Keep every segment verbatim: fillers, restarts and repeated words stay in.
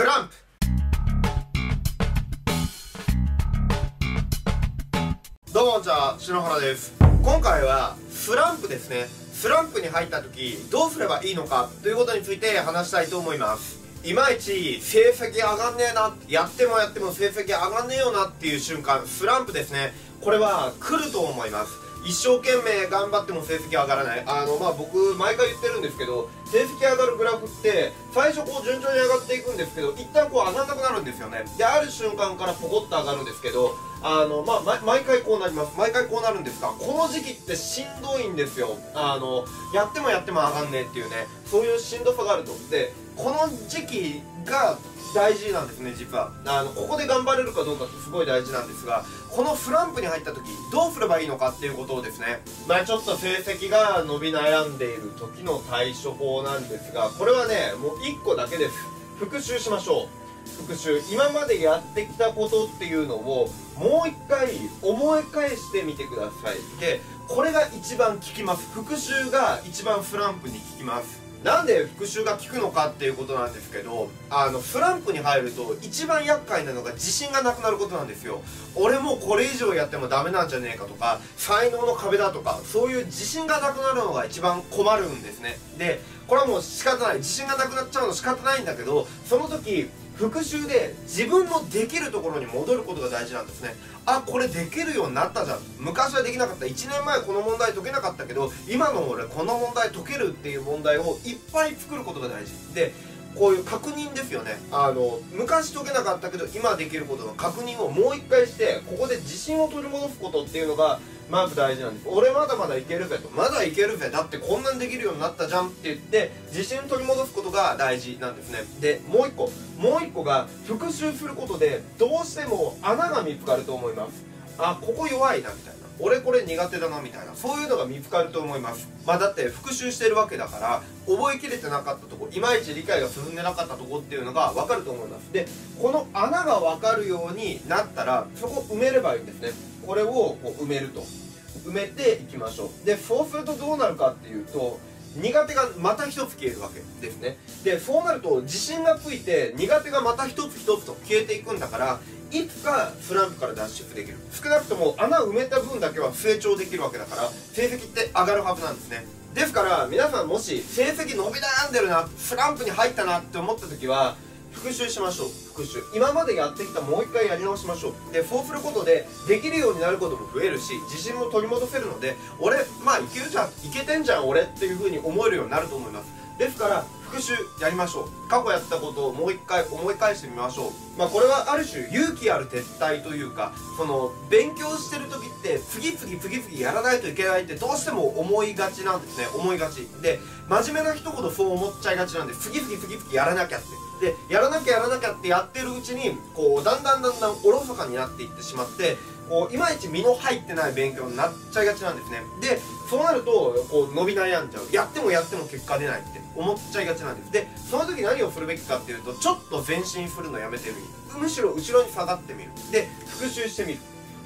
スランプ。どうもこんにちは、篠原です。今回はスランプですね。スランプに入った時どうすればいいのかということについて話したいと思います。いまいち成績上がんねえな、やってもやっても成績上がんねえよなっていう瞬間、スランプですね。これは来ると思います。一生懸命頑張っても成績上がらない。あのまあ僕毎回言ってるんですけど、成績上がるグラフって最初こう順調に上がっていくんですけど、一旦こう上がんなくなるんですよね。である瞬間からポコッと上がるんですけど、あのまあ毎回こうなります。毎回こうなるんですが、この時期ってしんどいんですよ。あのやってもやっても上がんねえっていうね、そういうしんどさがあると。でこの時期が大事なんですね、実は。あのここで頑張れるかどうかってすごい大事なんですが、このスランプに入った時どうすればいいのかっていうことをですね、まあちょっと成績が伸び悩んでいる時の対処法なんですが、これはねもういっこだけです。復習しましょう。復習、今までやってきたことっていうのをもう一回思い返してみてください。でこれが一番効きます。復習が一番スランプに効きます。なんで復習が効くのかっていうことなんですけど、あのスランプに入ると一番厄介なのが自信がなくなることなんですよ。俺もこれ以上やってもダメなんじゃねえかとか、才能の壁だとか、そういう自信がなくなるのが一番困るんですね。でこれはもう仕方ない、自信がなくなっちゃうの仕方ないんだけど、その時復習で自分のできるところに戻ることが大事なんですね。あ、これできるようになったじゃん。昔はできなかった。いちねんまえこの問題解けなかったけど、今の俺この問題解けるっていう問題をいっぱい作ることが大事。で、こういう確認ですよね。あの、昔解けなかったけど今できることの確認をもう一回して、ここで自信を取り戻すことっていうのがまず大事なんです。俺まだまだいけるぜと。まだいけるぜ。だってこんなにできるようになったじゃんって言って、自信を取り戻すことが大事なんですね。で、もう一個。もう一個が、復習することで、どうしても穴が見つかると思います。あ、ここ弱いな、みたいな。俺これ苦手だな、みたいな。そういうのが見つかると思います。まあだって復習してるわけだから、覚えきれてなかったとこ、いまいち理解が進んでなかったとこっていうのが分かると思います。で、この穴が分かるようになったら、そこ埋めればいいんですね。これをこう埋めると。埋めていきましょう。で、そうするとどうなるかっていうと、苦手がまた一つ消えるわけですね。でそうなると自信がついて苦手がまた一つ一つと消えていくんだから、いつかスランプから脱出できる。少なくとも穴を埋めた分だけは成長できるわけだから、成績って上がるはずなんですね。ですから皆さん、もし成績伸び悩んでるな、スランプに入ったなって思った時は復習しましょう。復習、今までやってきたもう一回やり直しましょう。でそうすることでできるようになることも増えるし、自信も取り戻せるので、俺まあいけるじゃん、いけてんじゃん俺っていう風に思えるようになると思います。ですから復習やりましょう。過去やったことをもう一回思い返してみましょう。まあこれはある種勇気ある撤退というか、その勉強してる時って次々次々やらないといけないってどうしても思いがちなんですね。思いがちで、真面目な人ほどそう思っちゃいがちなんで、次々次々やらなきゃって、でやらなきゃやらなきゃってやってるうちに、こうだんだんだんだんおろそかになっていってしまって、こういまいち身の入ってない勉強になっちゃいがちなんですね。でそうなるとこう伸び悩んじゃう、やってもやっても結果出ないって思っちゃいがちなんです。でその時何をするべきかっていうと、ちょっと前進するのやめてみる、むしろ後ろに下がってみる、で復習してみる。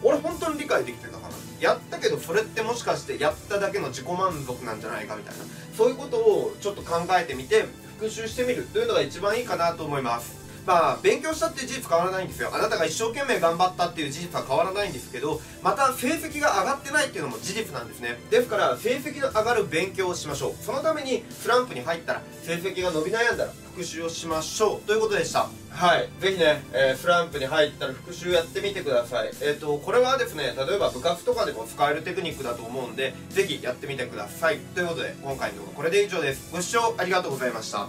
俺本当に理解できてたかな、やったけどそれってもしかしてやっただけの自己満足なんじゃないかみたいな、そういうことをちょっと考えてみて復習してみるというのが一番いいかなと思います。まあ勉強したっていう事実変わらないんですよ。あなたが一生懸命頑張ったっていう事実は変わらないんですけど、また成績が上がってないっていうのも事実なんですね。ですから成績の上がる勉強をしましょう。そのためにスランプに入ったら、成績が伸び悩んだら復習をしましょうということでした。はい、ぜひね、えー、スランプに入ったら復習やってみてください。えっと、これはですね、例えば部活とかでも使えるテクニックだと思うんで、ぜひやってみてください。ということで、今回の動画これで以上です。ご視聴ありがとうございました。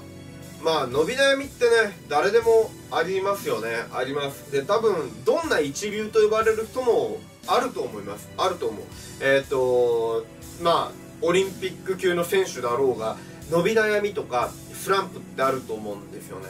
まあ、伸び悩みってね、誰でもありますよね。あります。で、多分、どんな一流と呼ばれる人もあると思います。あると思う。えっと、まあ、オリンピック級の選手だろうが、伸び悩みとか、スランプってあると思うんですよね。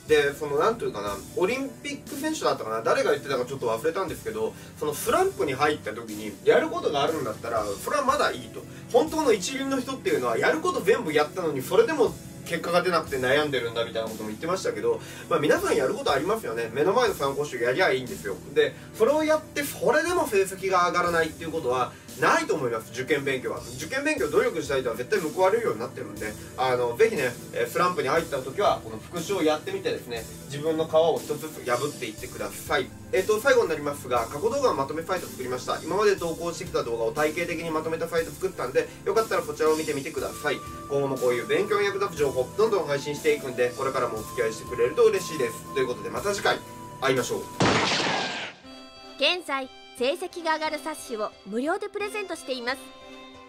うん、で、その、なんというかな、オリンピック選手だったかな、誰が言ってたかちょっと忘れたんですけど、そのスランプに入った時に、やることがあるんだったら、それはまだいいと。本当の一流の人っていうのは、やること全部やったのに、それでも結果が出なくて悩んでるんだみたいなことも言ってましたけど、まあ、皆さんやることありますよね。目の前の参考書やりゃいいんですよ。で、それをやって、それでも成績が上がらないっていうことは、ないと思います。受験勉強は受験勉強努力したいとは絶対報われるようになってるんで、あのぜひね、スランプに入った時はこの復習をやってみてですね、自分の皮を一つずつ破っていってください。えっと最後になりますが、過去動画のまとめサイト作りました。今まで投稿してきた動画を体系的にまとめたサイト作ったんで、よかったらこちらを見てみてください。今後もこういう勉強に役立つ情報どんどん配信していくんで、これからもお付き合いしてくれると嬉しいです。ということで、また次回会いましょう。現在成績が上がる冊子を無料でプレゼントしています。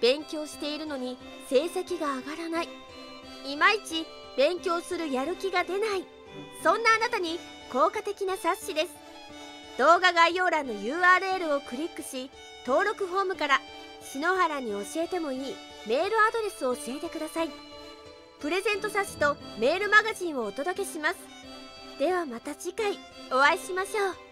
勉強しているのに成績が上がらない、いまいち勉強するやる気が出ない、そんなあなたに効果的な冊子です。動画概要欄の ユーアールエル をクリックし、登録フォームから篠原に教えてもいいメールアドレスを教えてください。プレゼント冊子とメールマガジンをお届けします。ではまた次回お会いしましょう。